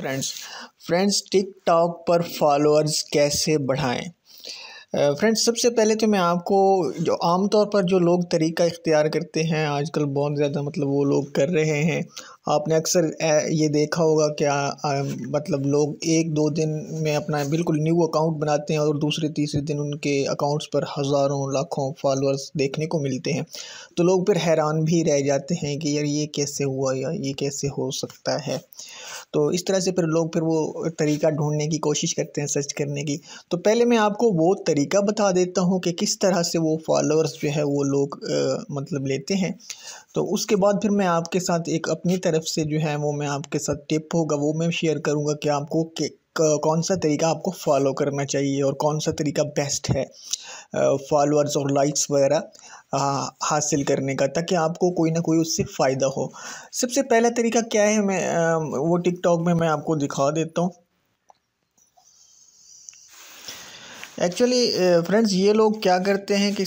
Friends TikTok पर followers कैसे बढ़ाएं। फ्रेंड्स सबसे पहले तो मैं आपको जो आमतौर पर जो लोग तरीका इख्तियार करते हैं आजकल बहुत ज़्यादा मतलब वो लोग कर रहे हैं, आपने अक्सर ये देखा होगा क्या मतलब लोग एक दो दिन में अपना बिल्कुल न्यू अकाउंट बनाते हैं और दूसरे तीसरे दिन उनके अकाउंट्स पर हज़ारों लाखों फॉलोअर्स देखने को मिलते हैं। तो लोग फिर हैरान भी रह जाते हैं कि यार ये कैसे हुआ या ये कैसे हो सकता है। तो इस तरह से फिर लोग फिर वो तरीका ढूंढने की कोशिश करते हैं, सर्च करने की। तो पहले मैं आपको वो तरीका बता देता हूँ कि किस तरह से वो फॉलोअर्स जो है वो लोग मतलब लेते हैं। तो उसके बाद फिर मैं आपके साथ एक अपनी तरफ से जो है वो मैं आपके साथ टिप होगा वो मैं शेयर करूँगा कि आपको कौन सा तरीका आपको फॉलो करना चाहिए और कौन सा तरीका बेस्ट है फॉलोअर्स और लाइक्स वगैरह हासिल करने का, ताकि आपको कोई ना कोई उससे फ़ायदा हो। सबसे पहला तरीका क्या है मैं वो टिकटॉक में मैं आपको दिखा देता हूँ। एक्चुअली फ्रेंड्स ये लोग क्या करते हैं कि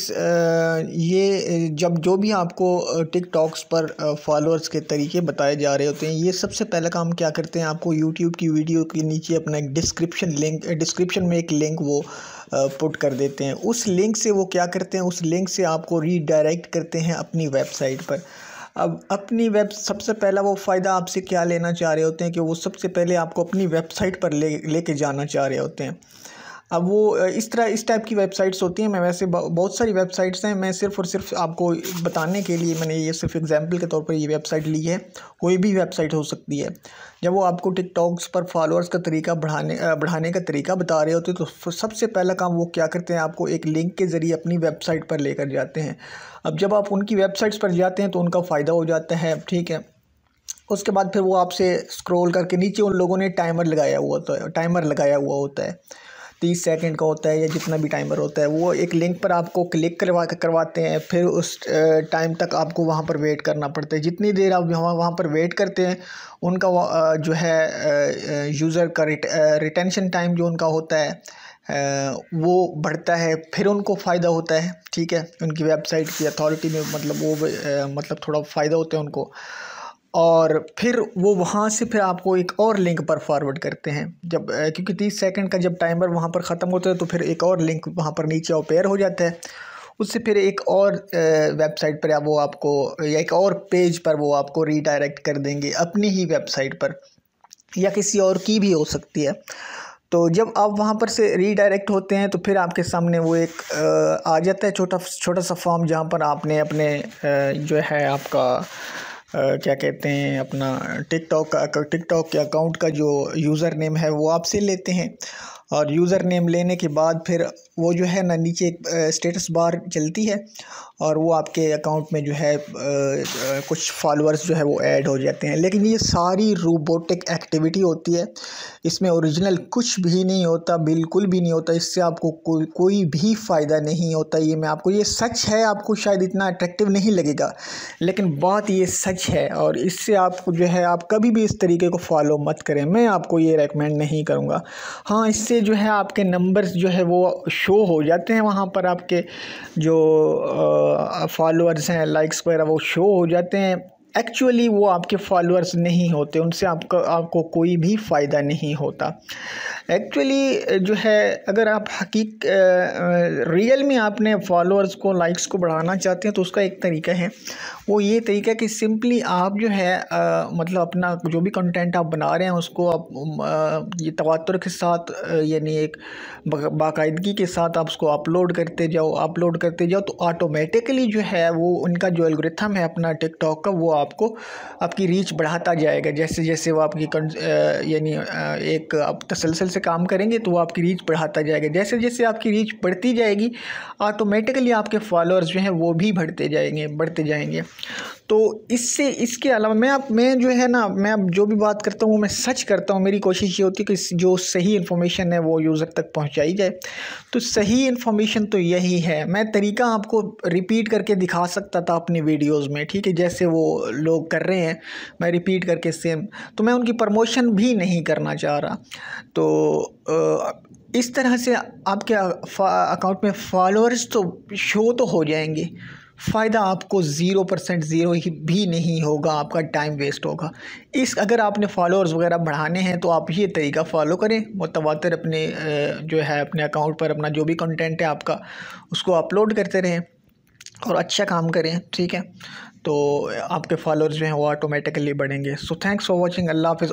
ये जब जो भी आपको टिकटॉक्स पर फॉलोअर्स के तरीके बताए जा रहे होते हैं, ये सबसे पहला काम क्या करते हैं, आपको यूट्यूब की वीडियो के नीचे अपना एक डिस्क्रिप्शन में एक लिंक वो पुट कर देते हैं। उस लिंक से वो क्या करते हैं, उस लिंक से आपको रीडायरेक्ट करते हैं अपनी वेबसाइट पर। अब अपनी वेब सबसे पहला वो फ़ायदा आपसे क्या लेना चाह रहे होते हैं कि वो सबसे पहले आपको अपनी वेबसाइट पर ले कर जाना चाह रहे होते हैं। अब वो इस टाइप की वेबसाइट्स होती हैं। मैं वैसे बहुत सारी वेबसाइट्स हैं, मैं सिर्फ़ और सिर्फ आपको बताने के लिए मैंने ये सिर्फ एग्जांपल के तौर पर ये वेबसाइट ली है, कोई भी वेबसाइट हो सकती है। जब वो आपको टिकटॉक्स पर फॉलोअर्स का तरीका बढ़ाने का तरीका बता रहे होते हैं तो सबसे पहला काम वो क्या करते हैं, आपको एक लिंक के ज़रिए अपनी वेबसाइट पर लेकर जाते हैं। अब जब आप उनकी वेबसाइट्स पर जाते हैं तो उनका फ़ायदा हो जाता है, ठीक है। उसके बाद फिर वो आपसे स्क्रॉल करके नीचे उन लोगों ने टाइमर लगाया हुआ होता है 30 सेकंड का होता है या जितना भी टाइमर होता है। वो एक लिंक पर आपको क्लिक करवाते हैं, फिर उस टाइम तक आपको वहाँ पर वेट करना पड़ता है। जितनी देर आप वहाँ पर वेट करते हैं उनका जो है यूज़र का रिटेंशन टाइम जो उनका होता है वो बढ़ता है, फिर उनको फ़ायदा होता है, ठीक है। उनकी वेबसाइट की अथॉरिटी में मतलब वो थोड़ा फ़ायदा होता है उनको, और फिर वो वहाँ से फिर आपको एक और लिंक पर फॉरवर्ड करते हैं। जब क्योंकि 30 सेकंड का जब टाइमर वहाँ पर ख़त्म होता है तो फिर एक और लिंक वहाँ पर नीचे अपेयर हो जाता है। उससे फिर एक और वेबसाइट पर वो आपको या एक और पेज पर वो आपको रीडायरेक्ट कर देंगे अपनी ही वेबसाइट पर, या किसी और की भी हो सकती है। तो जब आप वहाँ पर से रीडायरेक्ट होते हैं तो फिर आपके सामने वो एक आ जाता है छोटा सा फॉर्म, जहाँ पर आपने अपने जो है आपका क्या कहते हैं अपना टिकटॉक के अकाउंट का जो यूज़र नेम है वो आपसे लेते हैं। और यूज़र नेम लेने के बाद फिर वो जो है ना नीचे एक स्टेटस बार चलती है और वो आपके अकाउंट में जो है कुछ फॉलोअर्स जो है वो ऐड हो जाते हैं। लेकिन ये सारी रोबोटिक एक्टिविटी होती है, इसमें ओरिजिनल कुछ भी नहीं होता, बिल्कुल भी नहीं होता। इससे आपको कोई भी फ़ायदा नहीं होता। ये मैं आपको ये सच है, आपको शायद इतना अट्रैक्टिव नहीं लगेगा लेकिन बात ये सच है। और इससे आपको जो है आप कभी भी इस तरीके को फॉलो मत करें, मैं आपको ये रेकमेंड नहीं करूँगा। हाँ, इससे जो है आपके नंबर्स जो है वो शो हो जाते हैं, वहाँ पर आपके जो फॉलोअर्स हैं लाइक्स वगैरह वो शो हो जाते हैं। एक्चुअली वो आपके फॉलोअर्स नहीं होते, उनसे आपको कोई भी फ़ायदा नहीं होता। एक्चुअली जो है अगर आप रियल में आपने फॉलोअर्स को लाइक्स को बढ़ाना चाहते हैं तो उसका एक तरीका है, वो ये तरीका कि सिंपली आप जो है मतलब अपना जो भी कंटेंट आप बना रहे हैं उसको आप ये तवातुर के साथ यानी एक बाकायदगी के साथ आप उसको अपलोड करते जाओ तो ऑटोमेटिकली जो है वो उनका जो एल्गोरिथम है अपना टिकटॉक का वो आपको आपकी रीच बढ़ाता जाएगा। जैसे जैसे वो आपकी यानी एक आप तसलसल से काम करेंगे तो वो आपकी रीच बढ़ाता जाएगा। जैसे जैसे आपकी रीच बढ़ती जाएगी ऑटोमेटिकली आपके फॉलोअर्स जो हैं वो भी बढ़ते जाएंगे। तो इससे इसके अलावा मैं जो है ना मैं जो भी बात करता हूँ मैं सच करता हूँ। मेरी कोशिश ये होती है कि जो सही इन्फॉर्मेशन है वो यूज़र तक पहुँचाई जाए। तो सही इन्फॉर्मेशन तो यही है। मैं तरीका आपको रिपीट करके दिखा सकता था अपनी वीडियोज़ में, ठीक है, जैसे वो लोग कर रहे हैं मैं रिपीट करके सेम। तो मैं उनकी प्रमोशन भी नहीं करना चाह रहा। तो इस तरह से आपके अकाउंट में फॉलोअर्स तो शो तो हो जाएंगे फ़ायदा आपको 0% ज़ीरो ही भी नहीं होगा, आपका टाइम वेस्ट होगा। इस अगर आपने फॉलोअर्स वगैरह बढ़ाने हैं तो आप ये तरीका फ़ॉलो करें, मुतवातर अपने जो है अपने अकाउंट पर अपना जो भी कंटेंट है आपका उसको अपलोड करते रहें और अच्छा काम करें, ठीक है। तो आपके फॉलोअर्स जो हैं वो ऑटोमेटिकली बढ़ेंगे। सो थैंक्स फॉर वॉचिंग, अल्लाह हाफ़िज़।